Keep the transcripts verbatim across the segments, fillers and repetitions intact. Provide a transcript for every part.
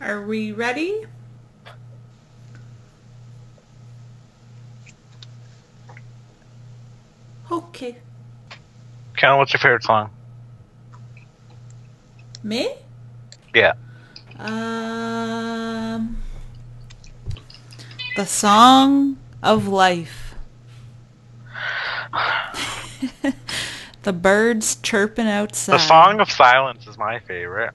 Are we ready? Okay. Ken, what's your favorite song? Me? Yeah. Um, The Song of Life. The birds chirping outside. The Song of Silence is my favorite.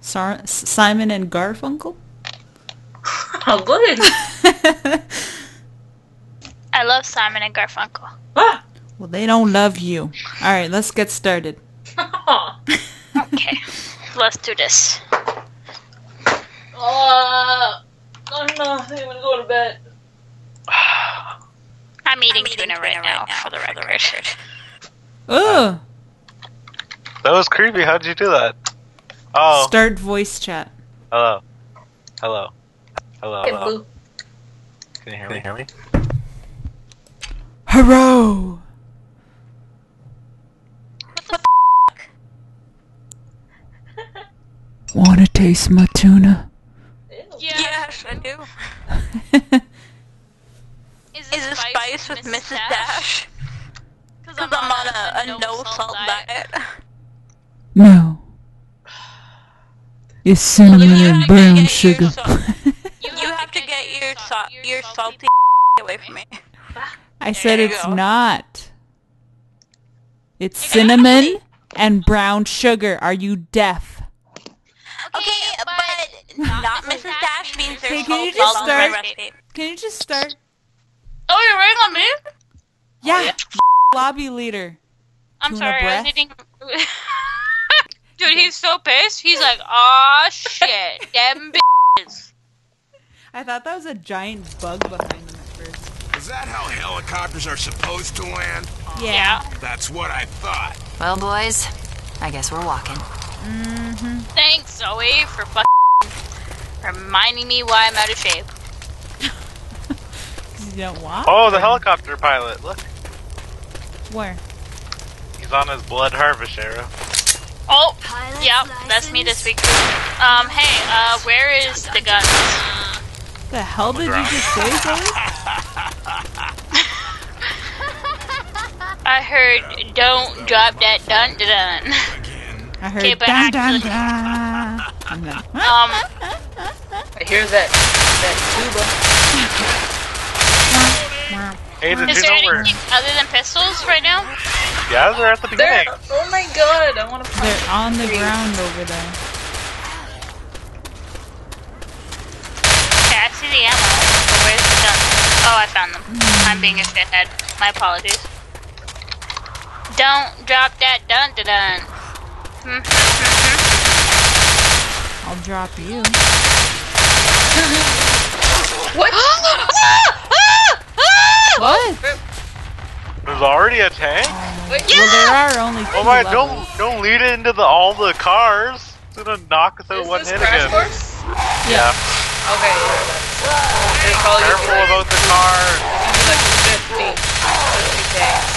Sar Simon and Garfunkel? Oh, good. I love Simon and Garfunkel. Ah! Well, they don't love you. All right, let's get started. Okay, let's do this. Uh, oh no, I'm gonna go to bed. I'm eating, I'm eating tuna, tuna right, right now, now for the record. Ooh! That was creepy. How'd you do that? Oh. Start voice chat. Hello. Hello. Hello. Hello. Can you hear me? Can you hear me? Hurrow! What the f***? Wanna taste my tuna? Yes, I do. Is it spice with Missus Dash? Because I'm on a, a no-salt diet. No. It's cinnamon and brown sugar. You have to get your, sal your salty away from me. I said it's go. Not. It's cinnamon and brown sugar. Are you deaf? Okay, okay but not Missus Dash means there's salt all over my recipe. Can you just start? Oh, you're waiting on me? Yeah, oh, yeah. Lobby leader. I'm Tuna sorry, breath. I was eating... Dude, he's so pissed. He's like, aw, shit, damn bitches. I thought that was a giant bug behind him at first. Is that how helicopters are supposed to land? Yeah. That's what I thought. Well, boys, I guess we're walking. Mm-hmm. Thanks, Zoe, for fucking reminding me why I'm out of shape. You don't walk? Oh, the helicopter pilot, look. Where? He's on his blood harvest arrow. Oh, pilot yeah, license. That's me this week. Um, hey, uh, where is the guns? The hell did you just say, Zoe? I heard, don't drop that dun-dun. I heard, okay, dun-dun-dun. Um, I hear that, that tuba. Hey, is there anything over. Other than pistols right now? Yeah, they're at the beginning. They're, oh my god, I want to find They're on the three. ground over there. Okay, I see the ammo, but where's the gun? Oh, I found them. Mm. I'm being a shithead. My apologies. Don't drop that dun dun dun. Mm -hmm. I'll drop you. What? What? There's already a tank? Uh, yeah! Well, there are only two. Oh my, levels. don't don't lead it into the, all the cars. It's gonna knock us out one hit again. Course? Yeah. yeah. Okay. They call Careful you about the cars. Like fifty, fifty tanks.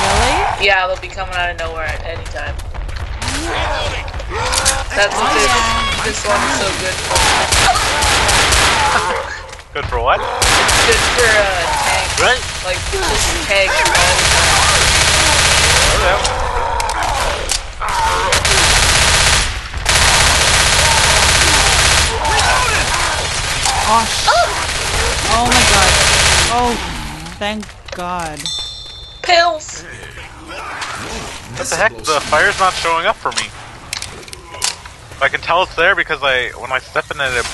Really? Yeah, they'll be coming out of nowhere at any time. That's what oh, yeah. This one is so good for. Good for what? It's good for uh, tanks. Right? Like, just tanks all the time. Oh, shit. Oh my god. Oh, thank god. Pills. What the heck? The fire's not showing up for me. I can tell it's there because I, when I step in it, it,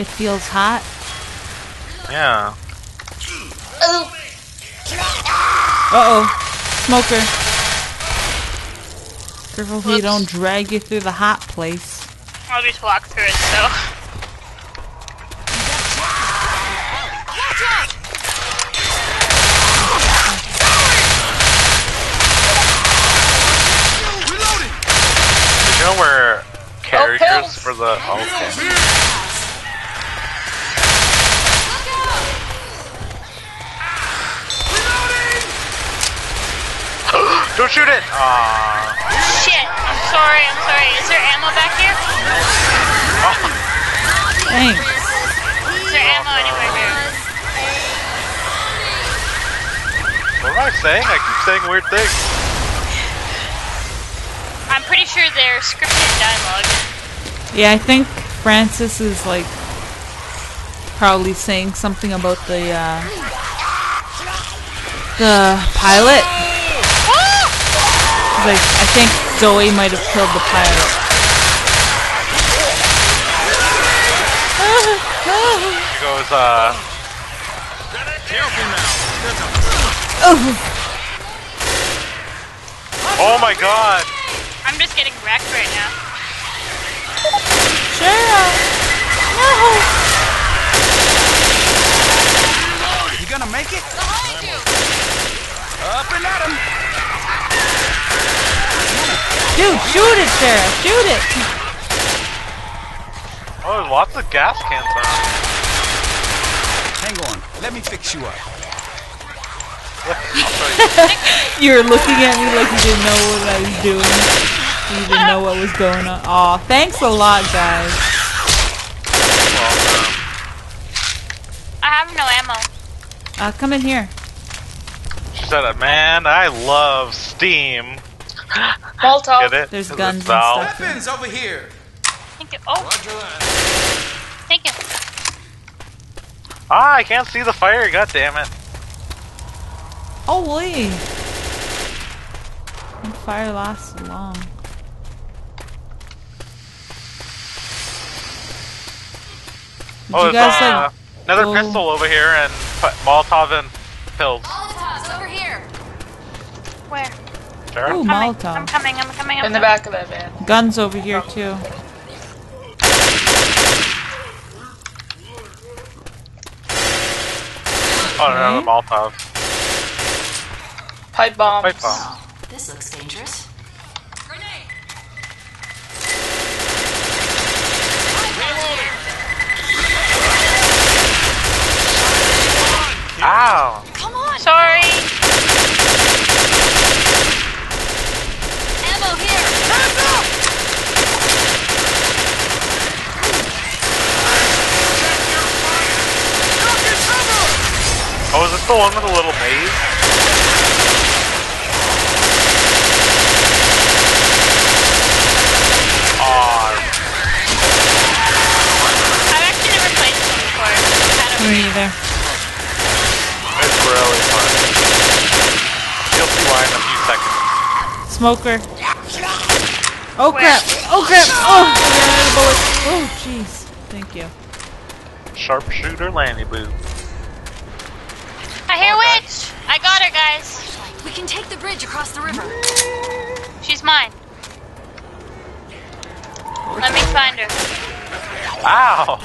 it feels hot. Yeah. Uh oh, smoker. Careful so you don't drag you through the hot place. I'll just walk through it, so. Where characters oh, for the oh, okay. Look out. Don't shoot it! Aww. Shit, I'm sorry, I'm sorry. Is there ammo back here? Oh. Dang. Is there ammo anywhere here? What am I saying? I keep saying weird things. I'm pretty sure they're scripted dialogue. Yeah, I think Francis is like probably saying something about the uh, the pilot. Like, I think Zoe might have killed the pilot. She goes, uh... oh my god! I'm just getting wrecked right now. Cheryl! No! You gonna make it? Behind you! Up and at him! Dude, shoot it, Sarah! Shoot it! Oh, there's lots of gas cans around. Hang on, let me fix you up. You were looking at me like you didn't know what I was doing. You didn't know what was going on. Aw, thanks a lot, guys. I have no ammo. Uh, come in here. She said it, man, I love Steam. Get it? There's guns and stuff. Weapons over here. Thank you. Oh. Thank you. Ah, I can't see the fire. God damn it. Holy. The fire lasts long. Did oh, you there's guys, uh, like, another go... pistol over here and Molotov and pills. Molotovs over here. Where? Ooh, Molotov. I'm coming, I'm coming, I'm coming. In the back of that van. Guns over here, too. Oh, no, the Molotov. Pipe bombs. Pipe bombs. Oh, this looks dangerous. Grenade! Ow! Come on! Sorry! Oh, is this the one with the little maze? Aww. I've actually never played this one before. Me either. It's really fun. You'll see why in a few seconds. Smoker. Oh crap! Oh crap! Oh! I ran out of bullets. Oh, jeez. Thank you. Sharpshooter LannyBoo. I hear witch! I got her, guys. We can take the bridge across the river. She's mine. Let me find her. Wow.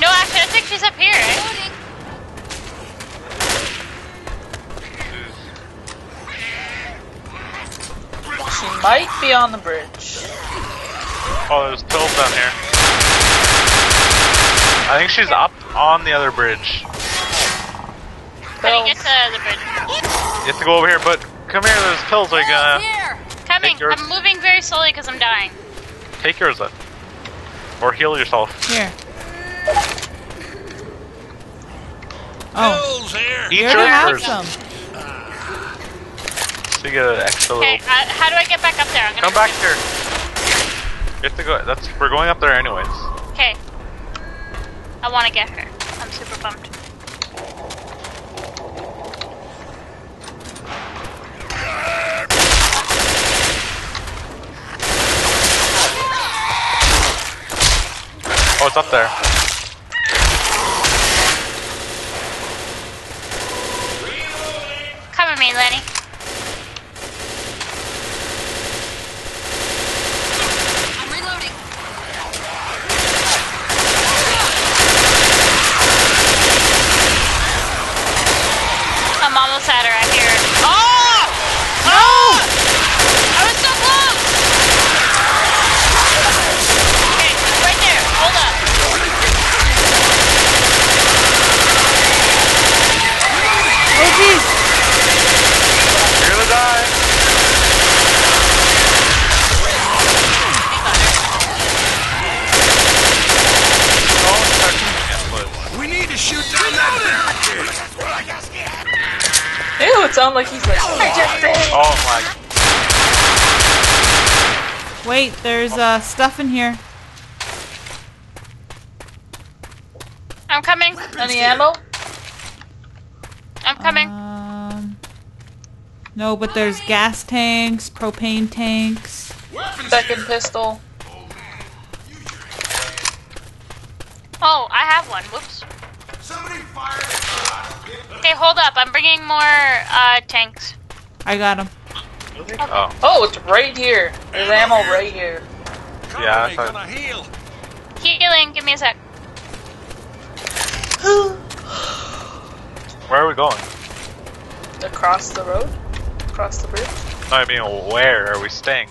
No, actually, I think she's up here. Right? She might be on the bridge. Oh, there's pills down here. I think she's up on the other bridge. How do you get to the other bridge? You have to go over here, but come here, those pills are gonna... Coming, I'm moving very slowly because I'm dying. Take yours then. Or heal yourself. Here. Oh. Eat you yours. Some. So you get an extra little... Okay, uh, how do I get back up there? I'm gonna come back here. You have to go... That's, we're going up there anyways. Okay. I want to get her. I'm super bummed. Oh, it's up there. Cover me, Lenny. That would sound like he's like, I just did. Oh my. Wait, there's uh, stuff in here. I'm coming. Any ammo? I'm coming. Um, no, but there's gas tanks, propane tanks. Second pistol. Oh, I have one. Whoops. Okay, hold up. I'm bringing more uh, tanks. I got them. Okay. Oh. oh, it's right here. There's ammo right here. Yeah, I thought... heal. Healing. Give me a sec. Where are we going? Across the road? Across the bridge? No, I mean, where are we staying?